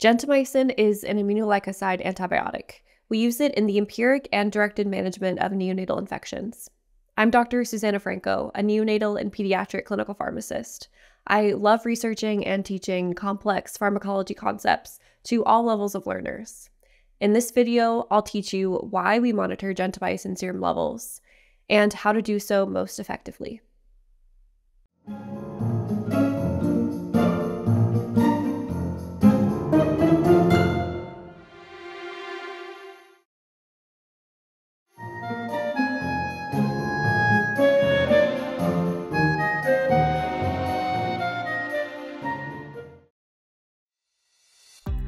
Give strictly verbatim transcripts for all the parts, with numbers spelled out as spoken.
Gentamicin is an aminoglycoside antibiotic. We use it in the empiric and directed management of neonatal infections. I'm Doctor Susana Franco, a neonatal and pediatric clinical pharmacist. I love researching and teaching complex pharmacology concepts to all levels of learners. In this video, I'll teach you why we monitor gentamicin serum levels and how to do so most effectively.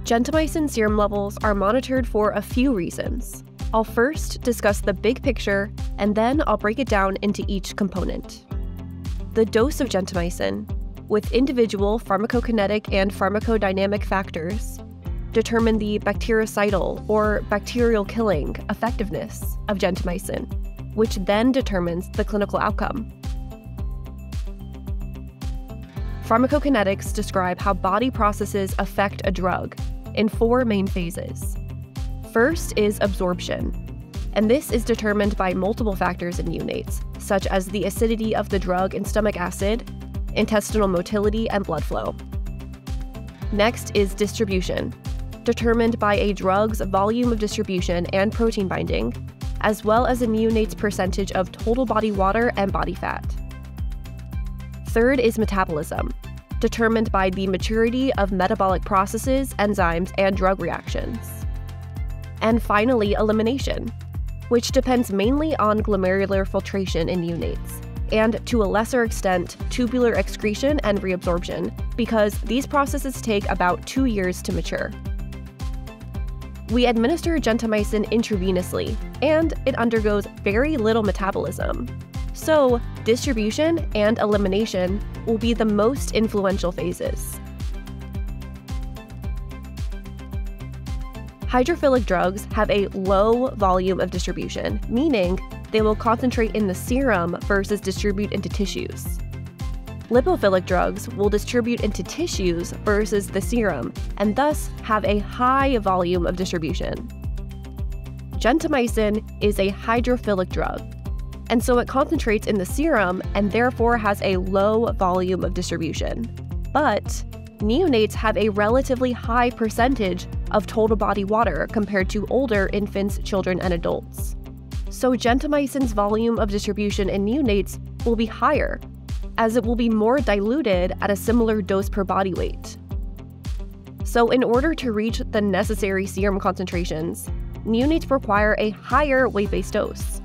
Gentamicin serum levels are monitored for a few reasons. I'll first discuss the big picture, and then I'll break it down into each component. The dose of gentamicin, with individual pharmacokinetic and pharmacodynamic factors, determine the bactericidal or bacterial killing effectiveness of gentamicin, which then determines the clinical outcome. Pharmacokinetics describe how body processes affect a drug in four main phases. First is absorption, and this is determined by multiple factors in neonates, such as the acidity of the drug in stomach acid, intestinal motility, and blood flow. Next is distribution, determined by a drug's volume of distribution and protein binding, as well as a neonate's percentage of total body water and body fat. Third is metabolism, determined by the maturity of metabolic processes, enzymes, and drug reactions. And finally, elimination, which depends mainly on glomerular filtration in neonates, and to a lesser extent, tubular excretion and reabsorption, because these processes take about two years to mature. We administer gentamicin intravenously, and it undergoes very little metabolism. So, distribution and elimination will be the most influential phases. Hydrophilic drugs have a low volume of distribution, meaning they will concentrate in the serum versus distribute into tissues. Lipophilic drugs will distribute into tissues versus the serum, and thus have a high volume of distribution. Gentamicin is a hydrophilic drug, and so it concentrates in the serum and therefore has a low volume of distribution. But neonates have a relatively high percentage of total body water compared to older infants, children, and adults. So gentamicin's volume of distribution in neonates will be higher, as it will be more diluted at a similar dose per body weight. So in order to reach the necessary serum concentrations, neonates require a higher weight-based dose.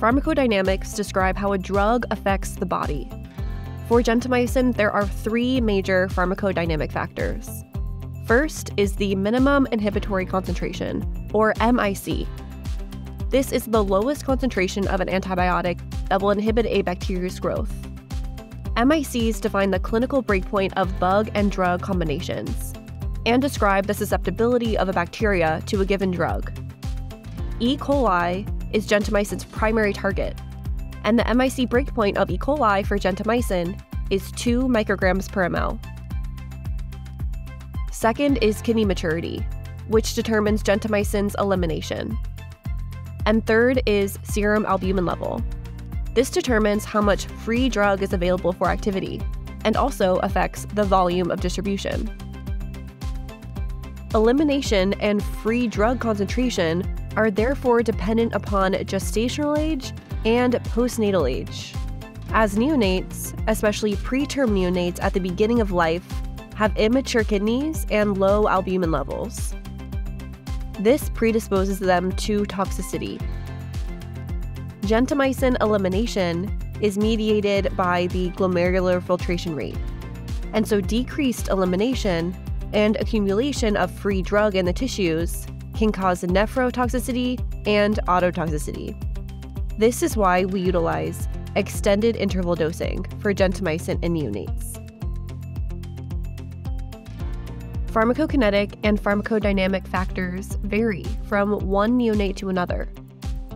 Pharmacodynamics describe how a drug affects the body. For gentamicin, there are three major pharmacodynamic factors. First is the minimum inhibitory concentration, or M I C. This is the lowest concentration of an antibiotic that will inhibit a bacteria's growth. M I Cs define the clinical breakpoint of bug and drug combinations, and describe the susceptibility of a bacteria to a given drug. E. coli is gentamicin's primary target, and the M I C breakpoint of E. coli for gentamicin is two micrograms per milliliter. Second is kidney maturity, which determines gentamicin's elimination. And third is serum albumin level. This determines how much free drug is available for activity, and also affects the volume of distribution. Elimination and free drug concentration are therefore dependent upon gestational age and postnatal age, as neonates, especially preterm neonates at the beginning of life, have immature kidneys and low albumin levels. This predisposes them to toxicity. Gentamicin elimination is mediated by the glomerular filtration rate, and so decreased elimination and accumulation of free drug in the tissues can cause nephrotoxicity and ototoxicity. This is why we utilize extended interval dosing for gentamicin in neonates. Pharmacokinetic and pharmacodynamic factors vary from one neonate to another,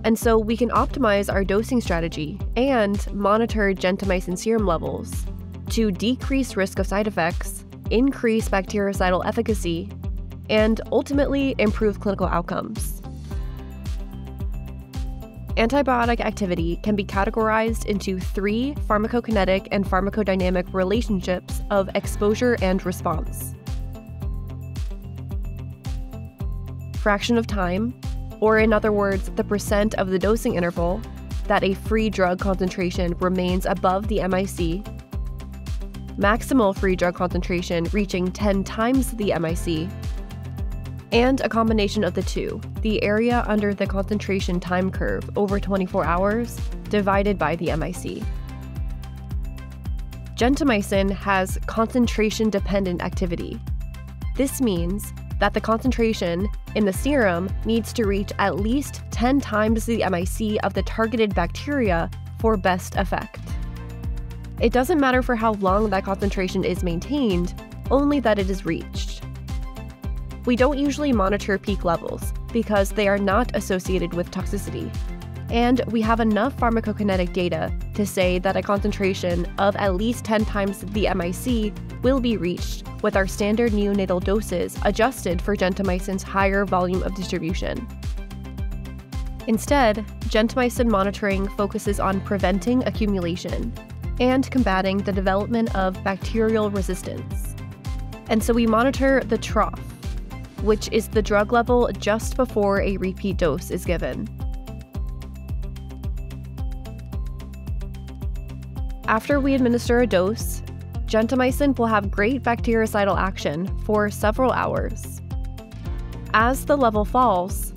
and so we can optimize our dosing strategy and monitor gentamicin serum levels to decrease risk of side effects, increase bactericidal efficacy, and ultimately improve clinical outcomes. Antibiotic activity can be categorized into three pharmacokinetic and pharmacodynamic relationships of exposure and response: fraction of time, or in other words, the percent of the dosing interval that a free drug concentration remains above the M I C, maximal free drug concentration reaching ten times the M I C, and a combination of the two, the area under the concentration time curve over twenty-four hours divided by the M I C. Gentamicin has concentration-dependent activity. This means that the concentration in the serum needs to reach at least ten times the M I C of the targeted bacteria for best effect. It doesn't matter for how long that concentration is maintained, only that it is reached. We don't usually monitor peak levels because they are not associated with toxicity, and we have enough pharmacokinetic data to say that a concentration of at least ten times the M I C will be reached with our standard neonatal doses adjusted for gentamicin's higher volume of distribution. Instead, gentamicin monitoring focuses on preventing accumulation and combating the development of bacterial resistance. And so we monitor the trough, which is the drug level just before a repeat dose is given. After we administer a dose, gentamicin will have great bactericidal action for several hours. As the level falls,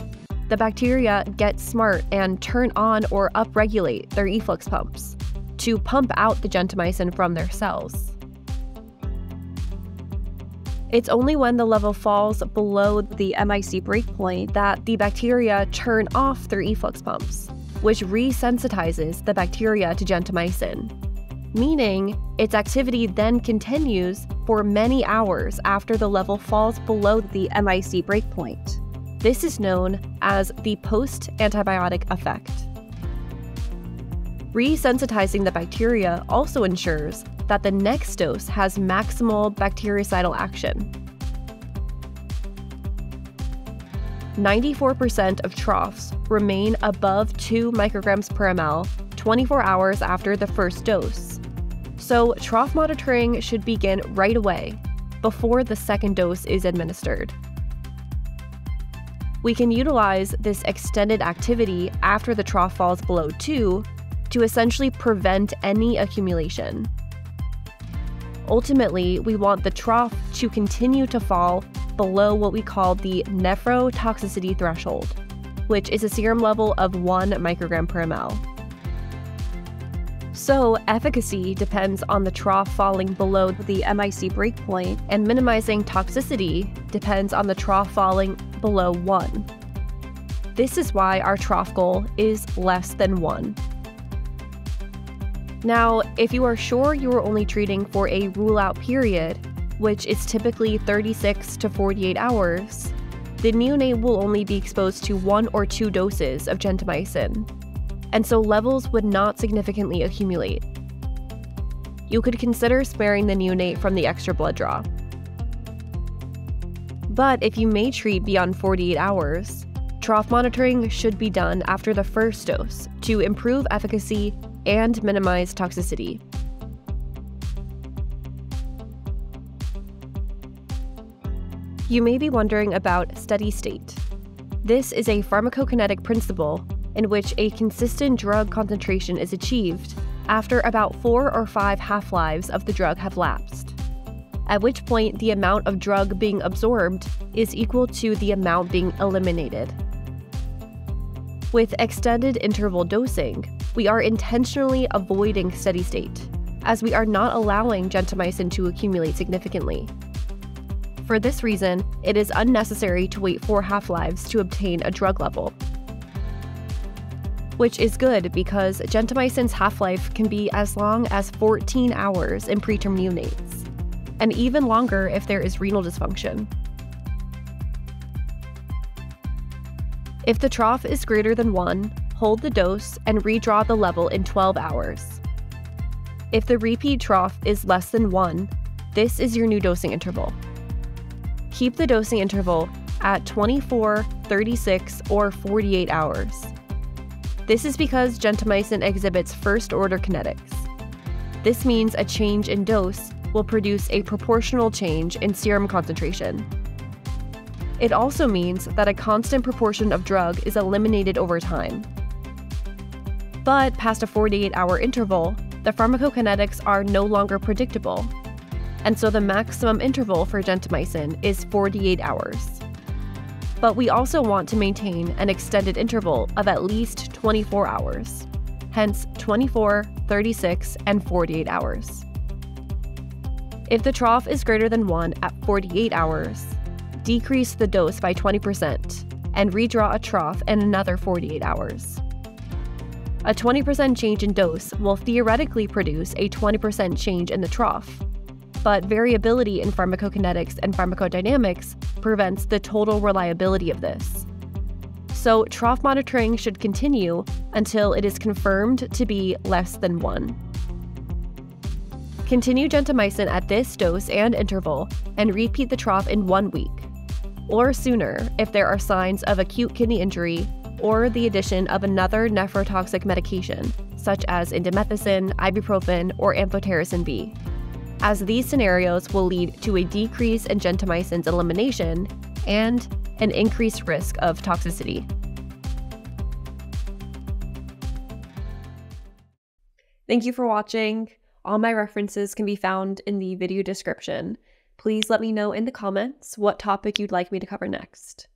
the bacteria get smart and turn on or upregulate their efflux pumps to pump out the gentamicin from their cells. It's only when the level falls below the M I C breakpoint that the bacteria turn off their efflux pumps, which resensitizes the bacteria to gentamicin, meaning its activity then continues for many hours after the level falls below the M I C breakpoint. This is known as the post-antibiotic effect. Resensitizing the bacteria also ensures that the next dose has maximal bactericidal action. ninety-four percent of troughs remain above two micrograms per milliliter twenty-four hours after the first dose. So trough monitoring should begin right away, before the second dose is administered. We can utilize this extended activity after the trough falls below two to essentially prevent any accumulation. Ultimately, we want the trough to continue to fall below what we call the nephrotoxicity threshold, which is a serum level of one microgram per milliliter. So efficacy depends on the trough falling below the M I C breakpoint, and minimizing toxicity depends on the trough falling below one. This is why our trough goal is less than one. Now, if you are sure you are only treating for a rule-out period, which is typically thirty-six to forty-eight hours, the neonate will only be exposed to one or two doses of gentamicin, and so levels would not significantly accumulate. You could consider sparing the neonate from the extra blood draw. But if you may treat beyond forty-eight hours, trough monitoring should be done after the first dose to improve efficacy and minimize toxicity. You may be wondering about steady state. This is a pharmacokinetic principle in which a consistent drug concentration is achieved after about four or five half-lives of the drug have lapsed, at which point the amount of drug being absorbed is equal to the amount being eliminated. With extended interval dosing, we are intentionally avoiding steady state, as we are not allowing gentamicin to accumulate significantly. For this reason, it is unnecessary to wait for half-lives to obtain a drug level, which is good because gentamicin's half-life can be as long as fourteen hours in preterm neonates, and even longer if there is renal dysfunction. If the trough is greater than one, hold the dose and redraw the level in twelve hours. If the repeat trough is less than one, this is your new dosing interval. Keep the dosing interval at twenty-four, thirty-six, or forty-eight hours. This is because gentamicin exhibits first-order kinetics. This means a change in dose will produce a proportional change in serum concentration. It also means that a constant proportion of drug is eliminated over time. But past a forty-eight hour interval, the pharmacokinetics are no longer predictable, and so the maximum interval for gentamicin is forty-eight hours. But we also want to maintain an extended interval of at least twenty-four hours, hence twenty-four, thirty-six, and forty-eight hours. If the trough is greater than one at forty-eight hours, decrease the dose by twenty percent and redraw a trough in another forty-eight hours. A twenty percent change in dose will theoretically produce a twenty percent change in the trough, but variability in pharmacokinetics and pharmacodynamics prevents the total reliability of this. So trough monitoring should continue until it is confirmed to be less than one. Continue gentamicin at this dose and interval and repeat the trough in one week, or sooner if there are signs of acute kidney injury or the addition of another nephrotoxic medication, such as indomethacin, ibuprofen, or amphotericin B, as these scenarios will lead to a decrease in gentamicin's elimination and an increased risk of toxicity. Thank you for watching. All my references can be found in the video description. Please let me know in the comments what topic you'd like me to cover next.